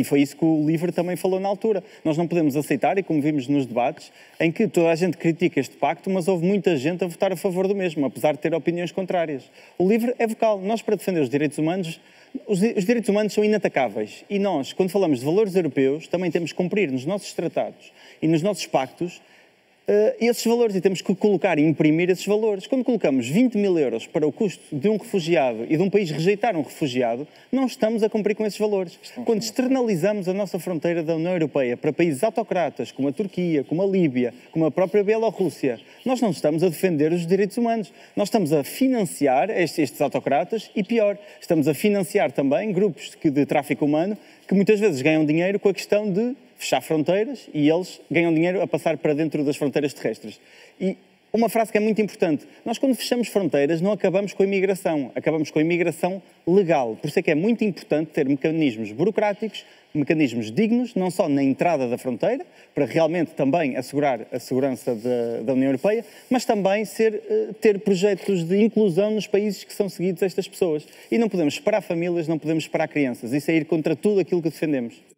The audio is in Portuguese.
E foi isso que o LIVRE também falou na altura. Nós não podemos aceitar, e como vimos nos debates, em que toda a gente critica este pacto, mas houve muita gente a votar a favor do mesmo, apesar de ter opiniões contrárias. O LIVRE é vocal. Nós, para defender os direitos humanos são inatacáveis. E nós, quando falamos de valores europeus, também temos que cumprir nos nossos tratados e nos nossos pactos esses valores, e temos que colocar e imprimir esses valores. Quando colocamos 20 mil euros para o custo de um refugiado e de um país rejeitar um refugiado, não estamos a cumprir com esses valores. Quando externalizamos a nossa fronteira da União Europeia para países autocratas, como a Turquia, como a Líbia, como a própria Bielorrússia, nós não estamos a defender os direitos humanos. Nós estamos a financiar estes autocratas e, pior, estamos a financiar também grupos de tráfico humano que muitas vezes ganham dinheiro com a questão de fechar fronteiras, e eles ganham dinheiro a passar para dentro das fronteiras terrestres. E uma frase que é muito importante: nós, quando fechamos fronteiras, não acabamos com a imigração, acabamos com a imigração legal. Por isso é que é muito importante ter mecanismos burocráticos, mecanismos dignos, não só na entrada da fronteira, para realmente também assegurar a segurança da União Europeia, mas também ter projetos de inclusão nos países que são seguidos estas pessoas. E não podemos esperar famílias, não podemos esperar crianças. Isso é ir contra tudo aquilo que defendemos.